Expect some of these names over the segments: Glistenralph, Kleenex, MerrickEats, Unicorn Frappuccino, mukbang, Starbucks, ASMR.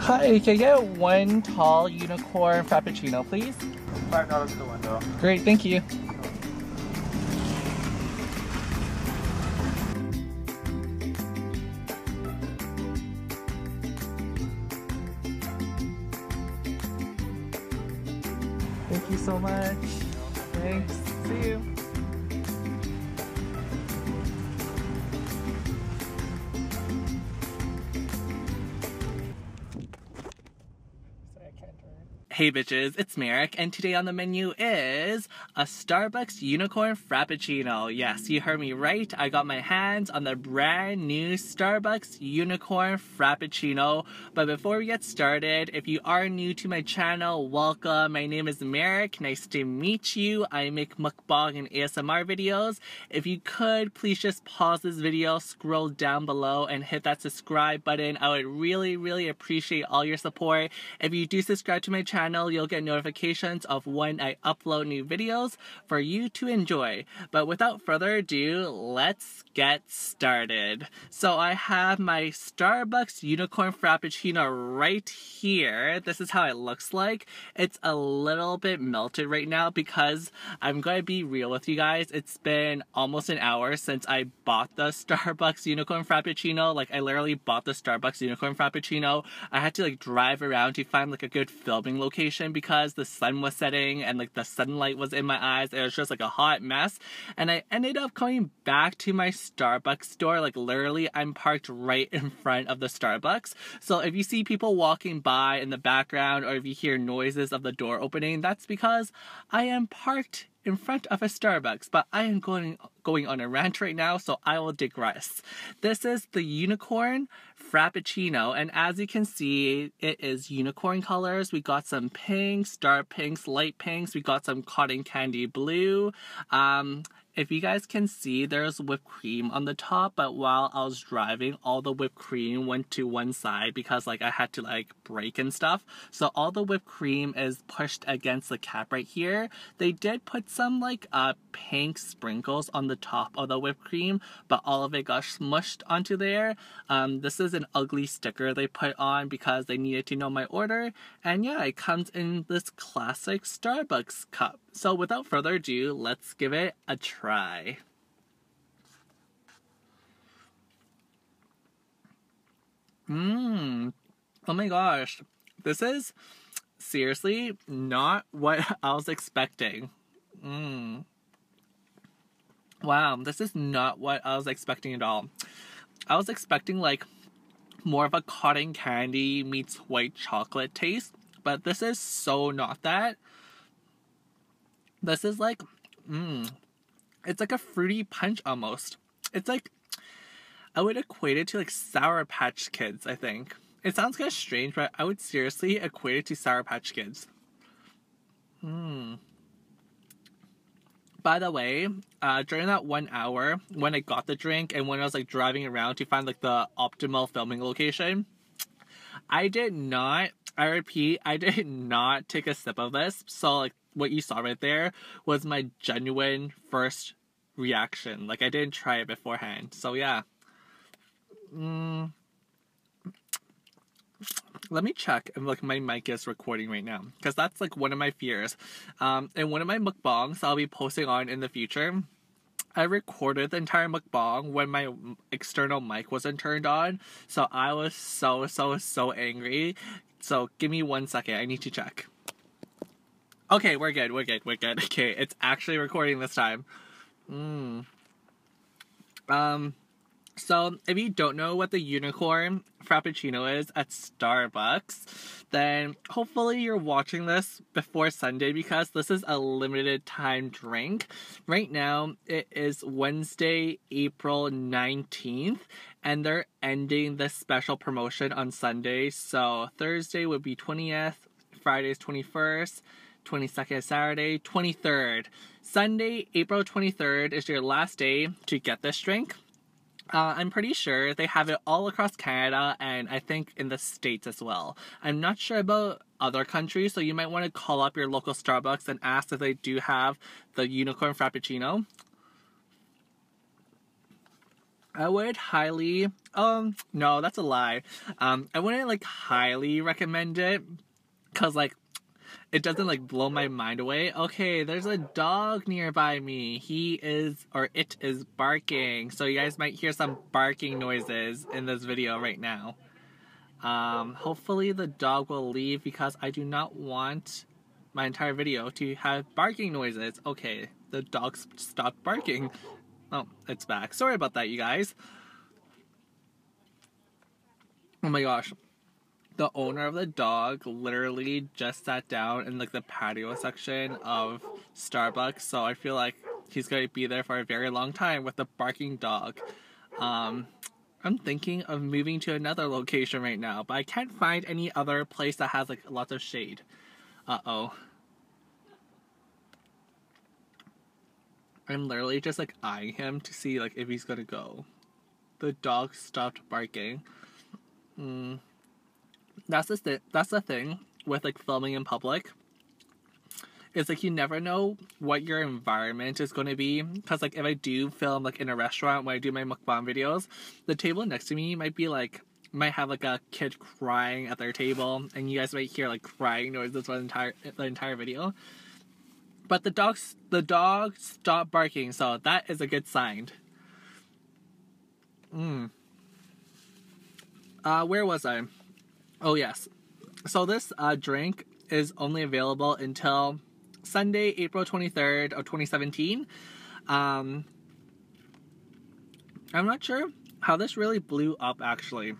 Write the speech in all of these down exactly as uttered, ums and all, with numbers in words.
Hi, can I get one tall unicorn frappuccino, please? Five dollars to the window. Great, thank you. Thank you so much. Thanks. See you. Hey bitches, it's Merrick, and today on the menu is a Starbucks Unicorn Frappuccino. Yes, you heard me right. I got my hands on the brand new Starbucks Unicorn Frappuccino. But before we get started, if you are new to my channel, welcome. My name is Merrick. Nice to meet you. I make mukbang and A S M R videos. If you could, please just pause this video, scroll down below, and hit that subscribe button. I would really, really appreciate all your support. If you do subscribe to my channel, you'll get notifications of when I upload new videos for you to enjoy. But without further ado, let's get started. So I have my Starbucks Unicorn Frappuccino right here. This is how it looks like. It's a little bit melted right now because I'm going to be real with you guys. It's been almost an hour since I bought the Starbucks Unicorn Frappuccino. Like, I literally bought the Starbucks Unicorn Frappuccino. I had to like drive around to find like a good filming location because the sun was setting and like the sunlight was in my eyes. It was just like a hot mess, and I ended up coming back to my Starbucks store. Like, literally I'm parked right in front of the Starbucks, so if you see people walking by in the background or if you hear noises of the door opening, that's because I am parked in front of a Starbucks. But I am going going on a rant right now, so I will digress. This is the Unicorn Frappuccino, and as you can see, it is unicorn colors. We got some pinks, dark pinks, light pinks. We got some cotton candy blue. Um, if you guys can see, there's whipped cream on the top, but while I was driving, all the whipped cream went to one side because like I had to like brake and stuff. So all the whipped cream is pushed against the cap right here. They did put some like uh, pink sprinkles on the top of the whipped cream, but all of it got smushed onto there. Um, this is an ugly sticker they put on because they needed to know my order. And yeah, it comes in this classic Starbucks cup. So without further ado, let's give it a try. Mmm. Oh my gosh. This is seriously not what I was expecting. Mmm. Wow, this is not what I was expecting at all. I was expecting like more of a cotton candy meets white chocolate taste, but this is so not that. This is like, mmm, it's like a fruity punch almost. It's like, I would equate it to like Sour Patch Kids, I think. It sounds kind of strange, but I would seriously equate it to Sour Patch Kids. Mmm. By the way, uh, during that one hour when I got the drink and when I was like driving around to find like the optimal filming location, I did not, I repeat, I did not take a sip of this. So like, what you saw right there was my genuine first reaction. Like, I didn't try it beforehand. So yeah. Mm. Let me check if like my mic is recording right now, because that's like one of my fears. Um, in one of my mukbangs I'll be posting on in the future, I recorded the entire mukbang when my external mic wasn't turned on. So I was so, so, so angry. So give me one second. I need to check. Okay, we're good, we're good, we're good. Okay, it's actually recording this time. Mm. Um, so, if you don't know what the Unicorn Frappuccino is at Starbucks, then hopefully you're watching this before Sunday because this is a limited time drink. Right now, it is Wednesday, April nineteenth, and they're ending this special promotion on Sunday. So, Thursday would be twentieth, Friday's twenty-first, twenty-second Saturday, twenty-third. Sunday, April twenty-third is your last day to get this drink. Uh, I'm pretty sure they have it all across Canada and I think in the States as well. I'm not sure about other countries, so you might want to call up your local Starbucks and ask if they do have the Unicorn Frappuccino. I would highly, um, no, that's a lie. Um, I wouldn't like highly recommend it, cause like, it doesn't like blow my mind away. Okay, there's a dog nearby me. He is, or it is barking. So you guys might hear some barking noises in this video right now. Um, hopefully the dog will leave because I do not want my entire video to have barking noises. Okay, the dog stopped barking. Oh, it's back. Sorry about that, you guys. Oh my gosh. The owner of the dog literally just sat down in like the patio section of Starbucks, so I feel like he's going to be there for a very long time with the barking dog. Um, I'm thinking of moving to another location right now, but I can't find any other place that has like lots of shade. Uh-oh. I'm literally just like eyeing him to see like if he's gonna go. The dog stopped barking. Hmm. That's the th that's the thing with like filming in public. It's like you never know what your environment is gonna be. Cause like if I do film like in a restaurant when I do my mukbang videos, the table next to me might be like might have like a kid crying at their table, and you guys might hear like crying noises for the entire the entire video. But the dog, the dog stopped barking, so that is a good sign. Mm. Uh, where was I? Oh, yes. So this uh, drink is only available until Sunday, April twenty-third of twenty seventeen. Um, I'm not sure how this really blew up, actually.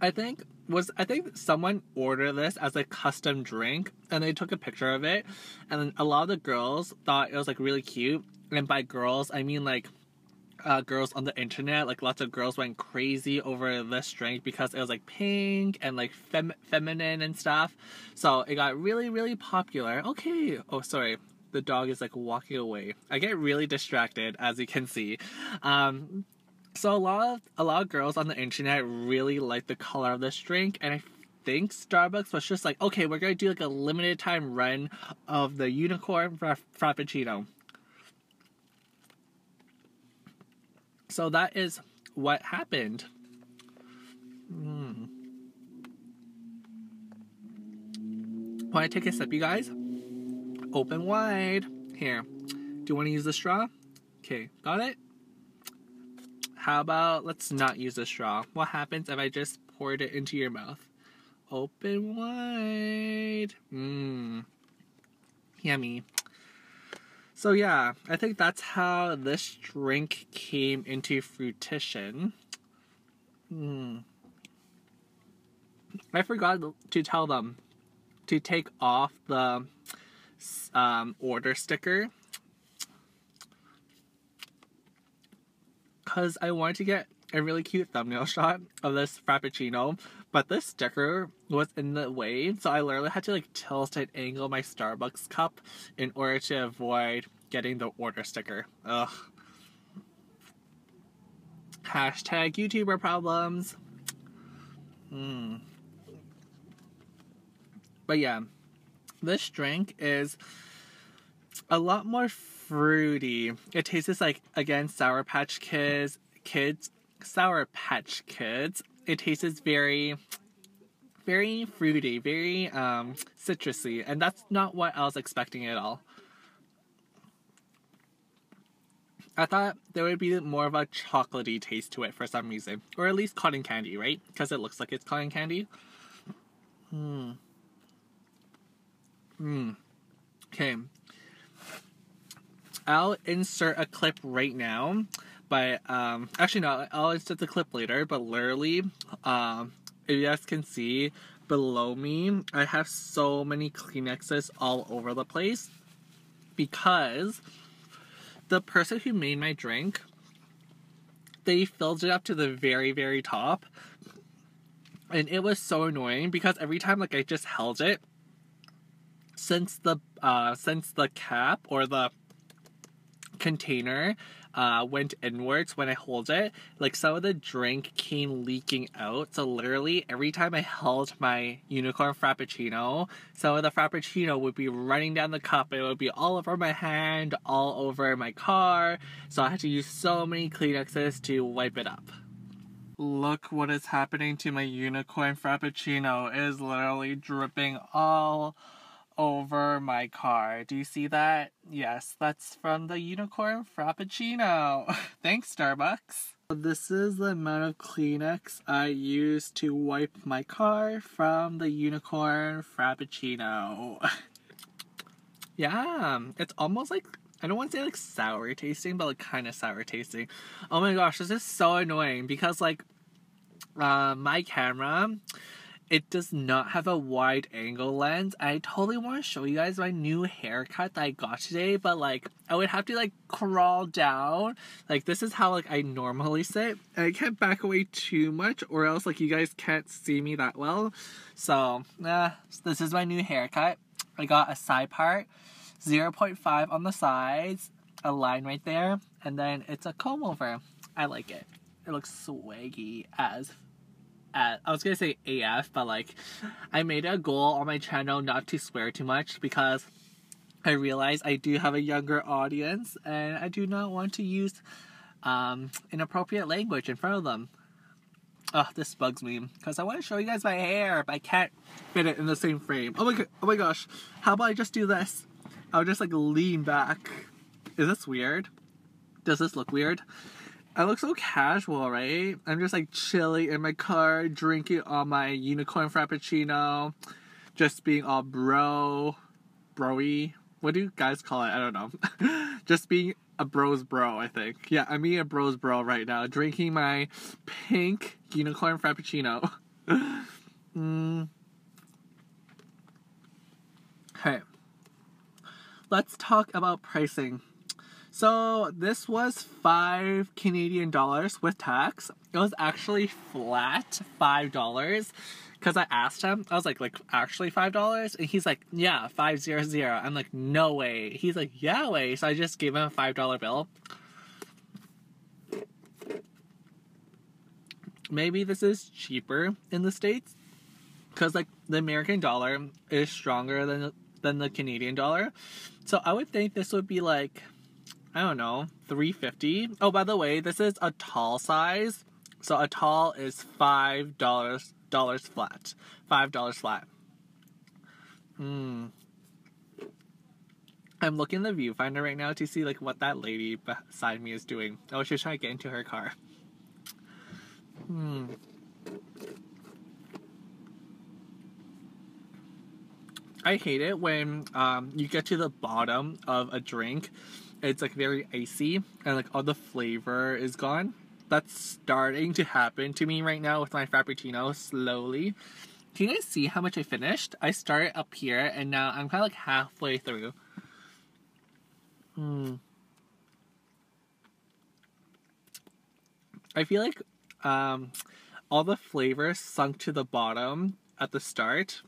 I think... was I think someone ordered this as a custom drink and they took a picture of it, and then a lot of the girls thought it was like really cute, and by girls I mean like uh, girls on the internet, like lots of girls went crazy over this drink because it was like pink and like fem feminine and stuff, so it got really really popular. Okay, oh sorry, the dog is like walking away. I get really distracted as you can see. Um, So a lot of a lot of girls on the internet really liked the color of this drink, and I think Starbucks was just like, okay, we're gonna do like a limited time run of the Unicorn Frappuccino. So that is what happened. Mm. When I take a sip, you guys, open wide. Here, do you want to use the straw? Okay, got it. How about let's not use a straw? What happens if I just poured it into your mouth? Open wide. Mmm. Yummy. So yeah, I think that's how this drink came into fruition. Mmm. I forgot to tell them to take off the um, order sticker, because I wanted to get a really cute thumbnail shot of this Frappuccino, but this sticker was in the way, so I literally had to like tilt and angle my Starbucks cup in order to avoid getting the order sticker. Ugh. Hashtag YouTuber problems. Hmm. But yeah, this drink is a lot more fruity. It tastes like, again, Sour Patch Kids. Kids. Sour Patch Kids. It tastes very, very fruity, very um, citrusy, and that's not what I was expecting at all. I thought there would be more of a chocolatey taste to it for some reason, or at least cotton candy, right? Because it looks like it's cotton candy. Hmm. Hmm. Okay. I'll insert a clip right now, but um, actually no, I'll insert the clip later, but literally, um, if you guys can see below me, I have so many Kleenexes all over the place because the person who made my drink, they filled it up to the very, very top, and it was so annoying because every time like I just held it, since the, uh, since the cap or the container uh, went inwards when I hold it, like some of the drink came leaking out. So literally every time I held my Unicorn Frappuccino, some of the Frappuccino would be running down the cup. It would be all over my hand, all over my car. So I had to use so many Kleenexes to wipe it up. Look what is happening to my Unicorn Frappuccino. It is literally dripping all over my car. Do you see that? Yes, that's from the Unicorn Frappuccino. Thanks, Starbucks. This is the amount of Kleenex I used to wipe my car from the Unicorn Frappuccino. Yeah, it's almost like, I don't want to say like sour tasting, but like kind of sour tasting. Oh my gosh, this is so annoying because like uh, my camera, it does not have a wide angle lens. I totally want to show you guys my new haircut that I got today, but like I would have to like crawl down. Like this is how like I normally sit, and I can't back away too much or else like you guys can't see me that well. So uh, this is my new haircut. I got a side part, zero point five on the sides, a line right there, and then it's a comb over. I like it. It looks swaggy as, as I was gonna say A F, but like I made a goal on my channel not to swear too much because I realize I do have a younger audience and I do not want to use um, inappropriate language in front of them. Oh, this bugs me because I want to show you guys my hair, but I can't fit it in the same frame. Oh my god! Oh my gosh! How about I just do this? I would just like lean back. Is this weird? Does this look weird? I look so casual, right? I'm just like chilling in my car, drinking on my Unicorn Frappuccino, just being all bro, bro-y. What do you guys call it? I don't know. Just being a bro's bro, I think. Yeah, I'm being a bro's bro right now, drinking my pink Unicorn Frappuccino. mm. Okay. Let's talk about pricing. So this was five Canadian dollars with tax. It was actually flat five dollars because I asked him. I was like, like actually five dollars, and he's like, yeah, five zero zero. I'm like, no way. He's like, yeah way. So I just gave him a five dollar bill. Maybe this is cheaper in the States because like the American dollar is stronger than the than the Canadian dollar. So I would think this would be like, I don't know, three fifty. Oh, by the way, this is a tall size. So a tall is five dollars dollars flat. five dollars flat. Hmm. I'm looking in the viewfinder right now to see like what that lady beside me is doing. Oh, she's trying to get into her car. Hmm. I hate it when um, you get to the bottom of a drink, it's like very icy and like all the flavor is gone. That's starting to happen to me right now with my Frappuccino slowly. Can you guys see how much I finished? I started up here and now I'm kind of like halfway through. Hmm. I feel like um, all the flavor sunk to the bottom at the start.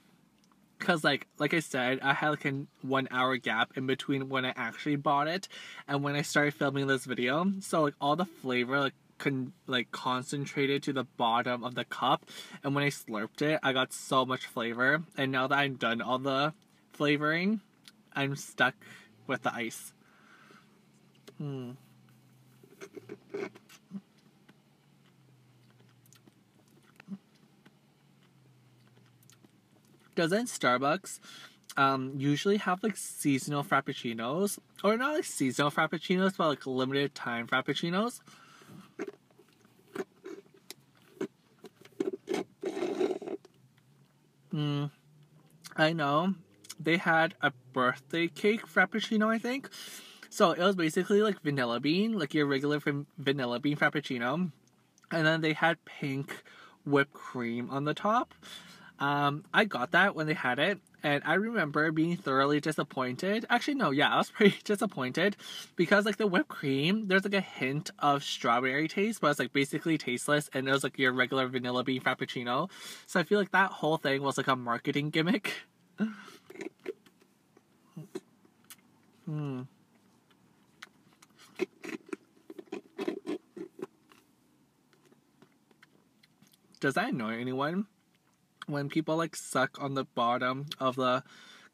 Because like like I said, I had like a one hour gap in between when I actually bought it and when I started filming this video. So like all the flavor like con like concentrated to the bottom of the cup, and when I slurped it, I got so much flavor. And now that I'm done all the flavoring, I'm stuck with the ice. Hmm. Doesn't Starbucks um, usually have like seasonal Frappuccinos? Or not like seasonal Frappuccinos, but like limited time Frappuccinos? Hmm. I know. They had a birthday cake Frappuccino, I think. So it was basically like vanilla bean, like your regular vanilla bean Frappuccino. And then they had pink whipped cream on the top. Um, I got that when they had it, and I remember being thoroughly disappointed. Actually, no, yeah, I was pretty disappointed because, like, the whipped cream, there's, like, a hint of strawberry taste, but it's, like, basically tasteless, and it was, like, your regular vanilla bean Frappuccino. So I feel like that whole thing was, like, a marketing gimmick. Hmm. Does that annoy anyone? When people like suck on the bottom of the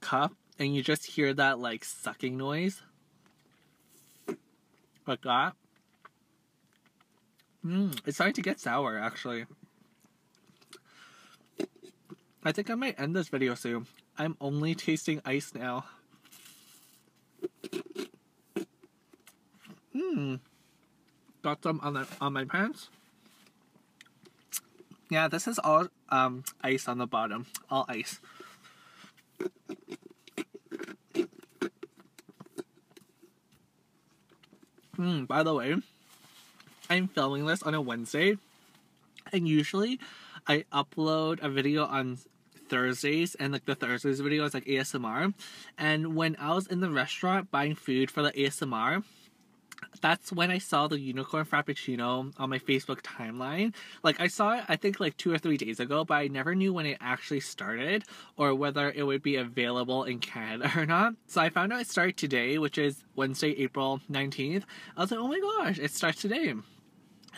cup and you just hear that like sucking noise. Like that. Mmm, it's starting to get sour actually. I think I might end this video soon. I'm only tasting ice now. Mmm. Got some on the on my pants. Yeah, this is all um, ice on the bottom. All ice. Mm, by the way, I'm filming this on a Wednesday. And usually, I upload a video on Thursdays. And like the Thursdays video is like A S M R. And when I was in the restaurant buying food for the A S M R... that's when I saw the Unicorn Frappuccino on my Facebook timeline. Like, I saw it, I think, like, two or three days ago, but I never knew when it actually started or whether it would be available in Canada or not. So I found out it started today, which is Wednesday, April nineteenth. I was like, oh my gosh, it starts today.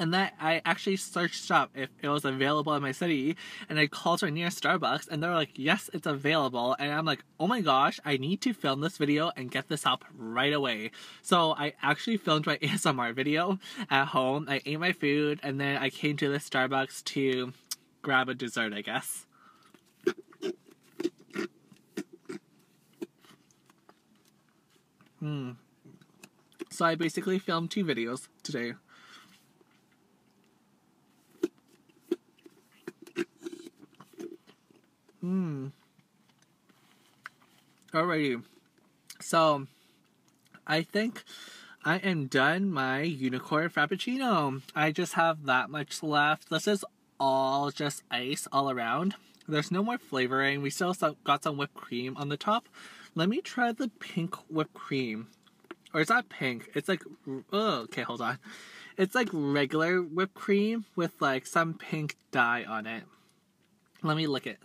And that I actually searched up if it was available in my city, and I called her near Starbucks, and they were like, yes, it's available. And I'm like, oh my gosh, I need to film this video and get this up right away. So I actually filmed my A S M R video at home. I ate my food, and then I came to the Starbucks to grab a dessert, I guess. Hmm. So I basically filmed two videos today. Mmm. Alrighty. So, I think I am done my Unicorn Frappuccino. I just have that much left. This is all just ice all around. There's no more flavoring. We still got some whipped cream on the top. Let me try the pink whipped cream. Or it's not pink. It's like... oh, okay, hold on. It's like regular whipped cream with like some pink dye on it. Let me lick it.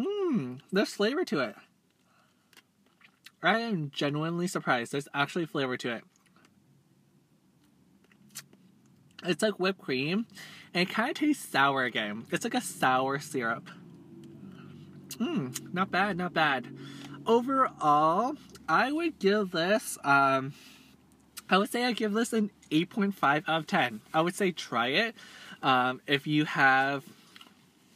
Mmm, there's flavor to it. I am genuinely surprised. There's actually flavor to it. It's like whipped cream, and it kind of tastes sour again. It's like a sour syrup. Mmm, not bad, not bad. Overall, I would give this, um, I would say I give this an eight point five out of ten. I would say try it. Um, if you have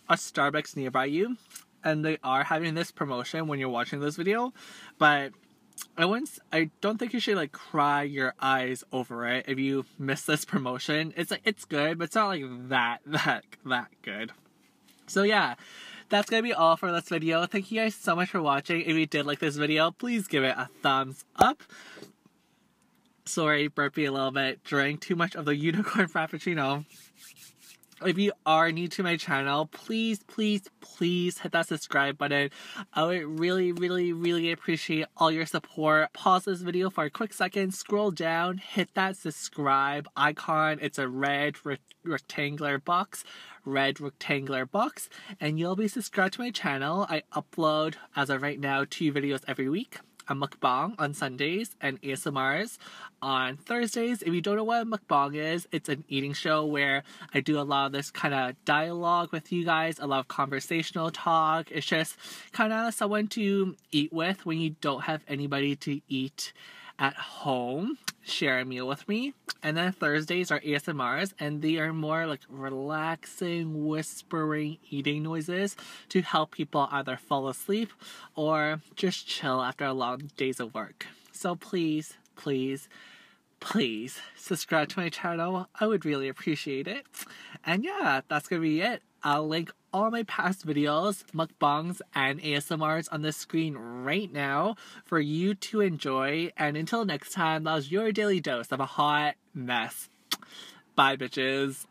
a Starbucks nearby you, and they are having this promotion when you're watching this video, but I wouldn't, I don't think you should like cry your eyes over it if you miss this promotion. It's like, it's good, but it's not like that, that, that good. So yeah, that's gonna be all for this video. Thank you guys so much for watching. If you did like this video, please give it a thumbs up. Sorry, burpy a little bit. Drank too much of the Unicorn Frappuccino. If you are new to my channel, please, please, please hit that subscribe button. I would really, really, really appreciate all your support. Pause this video for a quick second, scroll down, hit that subscribe icon. It's a red re rectangular box, red rectangular box, and you'll be subscribed to my channel. I upload, as of right now, two videos every week. A mukbang on Sundays and A S M Rs on Thursdays. If you don't know what a mukbang is, it's an eating show where I do a lot of this kind of dialogue with you guys, a lot of conversational talk. It's just kind of someone to eat with when you don't have anybody to eat at home. Share a meal with me. And then Thursdays are A S M Rs, and they are more like relaxing, whispering, eating noises to help people either fall asleep or just chill after a long days of work. So please, please, please subscribe to my channel. I would really appreciate it. And yeah, that's gonna be it. I'll link all my past videos, mukbangs, and A S M Rs on the screen right now for you to enjoy. And until next time, that was your daily dose of a hot mess. Bye, bitches.